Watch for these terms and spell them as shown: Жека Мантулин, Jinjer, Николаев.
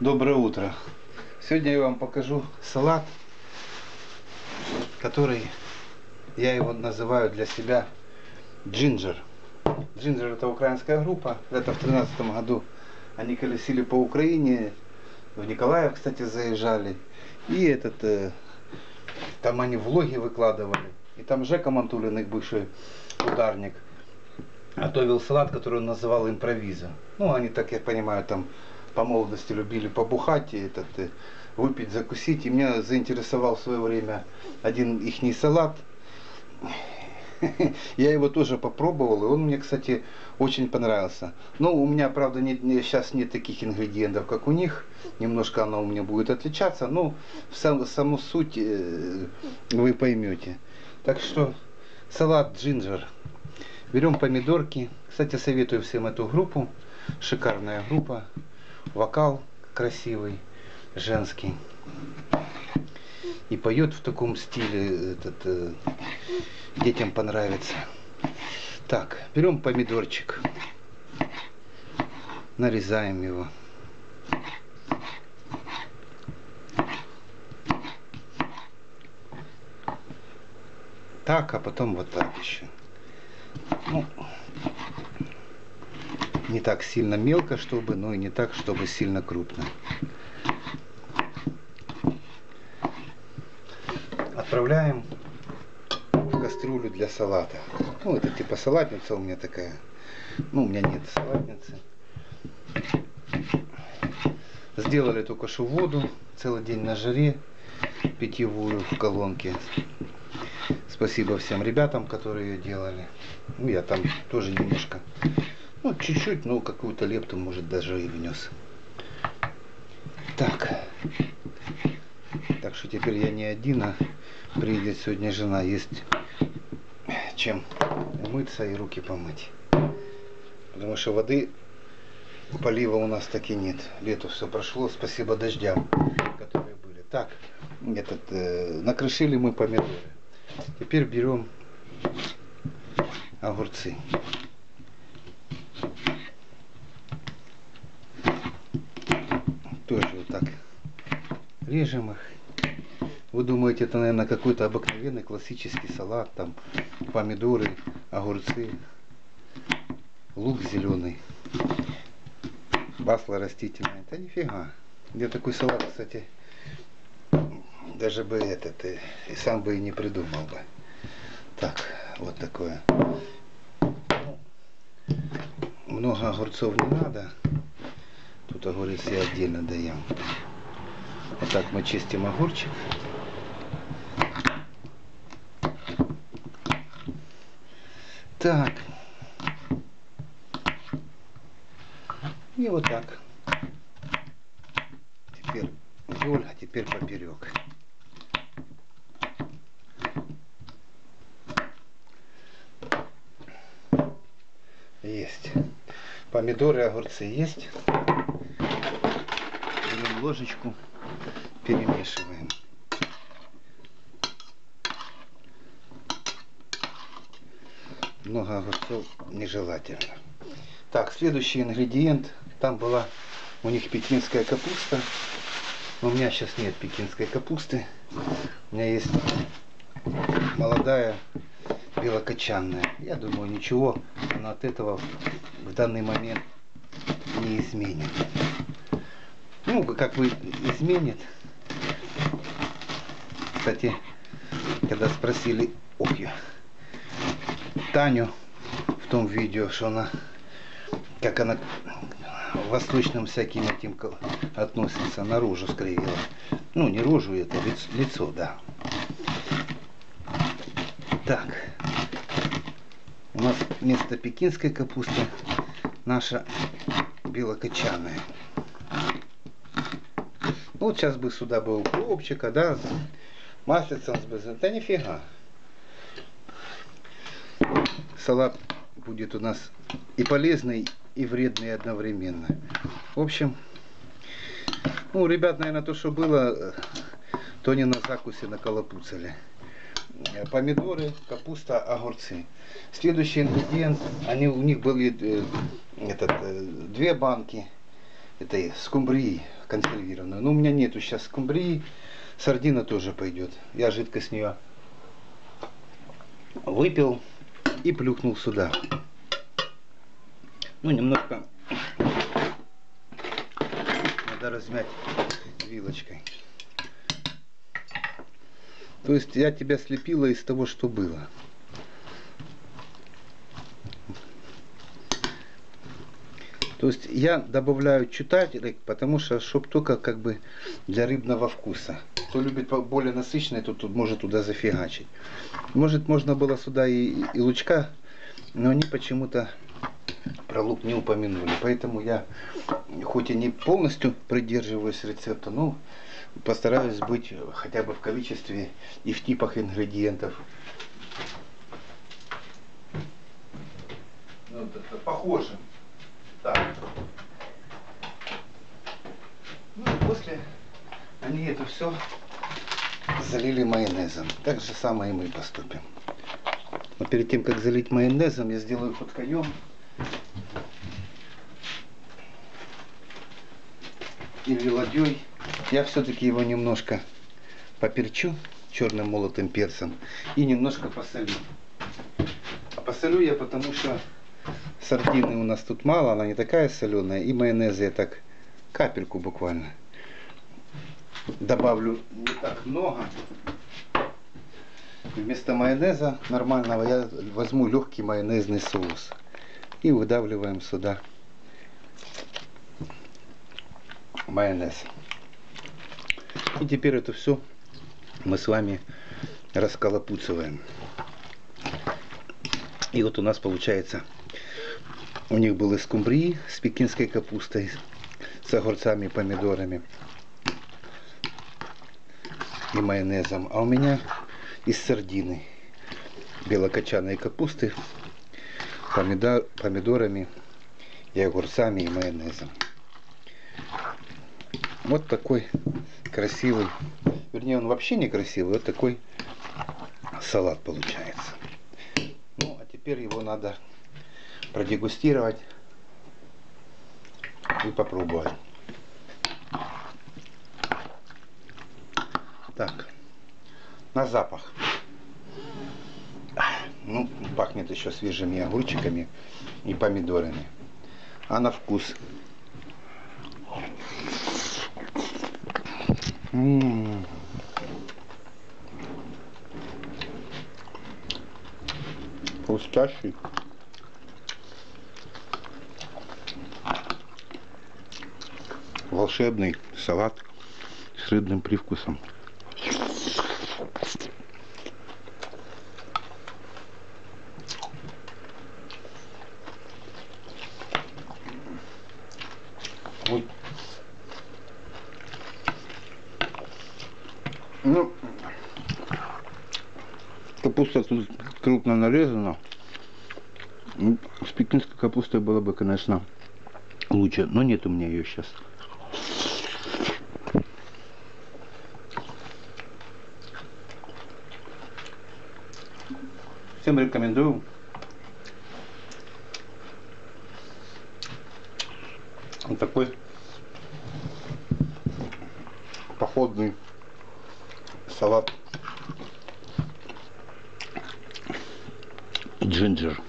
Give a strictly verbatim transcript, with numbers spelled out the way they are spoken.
Доброе утро! Сегодня я вам покажу салат, который я его называю для себя Джинджер. Джинджер — это украинская группа. Это в тринадцатом году они колесили по Украине, в Николаев, кстати, заезжали. И этот, там они влоги выкладывали. И там Жека Мантулин, их бывший ударник, готовил салат, который он называл импровиза. Ну, они, так я понимаю, там по молодости любили побухать и этот, выпить, закусить. И меня заинтересовал в свое время один ихний салат. Я его тоже попробовал, и он мне, кстати, очень понравился. Но у меня, правда, нет, сейчас нет таких ингредиентов, как у них. Немножко оно у меня будет отличаться, но в сам, саму суть вы поймете. Так что салат Джинджер. Берем помидорки. Кстати, советую всем эту группу. Шикарная группа. Вокал красивый, женский. И поет в таком стиле, этот, э, детям понравится. Так, берем помидорчик. Нарезаем его. Так, а потом вот так еще. Ну, не так сильно мелко, чтобы, но и не так, чтобы сильно крупно. Отправляем в кастрюлю для салата. Ну, это типа салатница у меня такая. Ну, у меня нет салатницы. Сделали эту кашу в воду. Целый день на жаре. Питьевую в колонке. Спасибо всем ребятам, которые ее делали. Ну, я там тоже немножко, ну, чуть-чуть, но какую-то лепту, может, даже и внес. Так. Так что теперь я не один, а приедет сегодня жена. Есть чем умыться и руки помыть. Потому что воды, полива у нас таки нет. Лето все прошло, спасибо дождям, которые были. Так, этот, э, накрошили мы помидоры. Теперь берем огурцы. Тоже вот так режем их. Вы думаете, это, наверное, какой-то обыкновенный классический салат. Там помидоры, огурцы, лук зеленый, масло растительное. Да нифига. Я такой салат, кстати, даже бы этот, и, и сам бы и не придумал бы. Так, вот такое. Много огурцов не надо. Тут огурец я отдельно даем. Вот так мы чистим огурчик. Так. И вот так. Теперь вдоль, а теперь поперек. Есть. Помидоры, огурцы есть. Берем ложечку, перемешиваем. Много огурцов нежелательно. Так, следующий ингредиент. Там была у них пекинская капуста. Но у меня сейчас нет пекинской капусты. У меня есть молодая белокочанная. Я думаю, ничего она от этого в данный момент не изменит. Ну, как бы изменит. Кстати, когда спросили ой, Таню в том видео, что она, как она к восточным всяким этим относится, на рожу скривила. Ну, не рожу, это лицо, да. Так, у нас вместо пекинской капусты наша белокочанная. Вот сейчас бы сюда бы укропчика, да, маслицем сбыться. Да нифига. Салат будет у нас и полезный, и вредный одновременно. В общем, ну, ребят, наверное, то, что было, то не на закусе наколопуцали. Помидоры, капуста, огурцы. Следующий ингредиент, они, у них были э, этот, э, две банки этой скумбрии. консервированную. Но у меня нету сейчас скумбрии. Сардина тоже пойдет. Я жидкость с нее выпил и плюхнул сюда. Ну, немножко надо размять вилочкой. То есть я тебя слепила из того, что было. То есть я добавляю чутать, потому что, чтобы только как бы для рыбного вкуса. Кто любит более насыщенное, тот может туда зафигачить. Может, можно было сюда и, и лучка, но они почему-то про лук не упомянули. Поэтому я, хоть и не полностью придерживаюсь рецепта, но постараюсь быть хотя бы в количестве и в типах ингредиентов. Вот это похоже. Так. Ну, после они это все залили майонезом. Так же самое и мы поступим. Но перед тем, как залить майонезом, я сделаю ход каем. Или ладьей. Я все-таки его немножко поперчу черным молотым перцем и немножко посолю. А посолю я потому, что сардины у нас тут мало, она не такая соленая, и майонеза я так капельку буквально добавлю, не так много. Вместо майонеза нормального я возьму легкий майонезный соус и выдавливаем сюда майонез. И теперь это все мы с вами расколопуцываем. И вот у нас получается, у них были скумбрии с пекинской капустой, с огурцами и помидорами и майонезом. А у меня из сардины, белокочанной капусты, помидор, помидорами и огурцами и майонезом. Вот такой красивый, вернее, он вообще не красивый, вот такой салат получается. Ну, а теперь его надо продегустировать и попробовать. Так, на запах. Ну, пахнет еще свежими огурчиками и помидорами. А на вкус. М-м-м. Хрустящий. Волшебный салат с рыбным привкусом. Ой. Ну, капуста тут крупно нарезана. С пекинской капустой было бы, конечно, лучше, но нет у меня ее сейчас. Всем рекомендую. Вот такой походный салат Джинджер.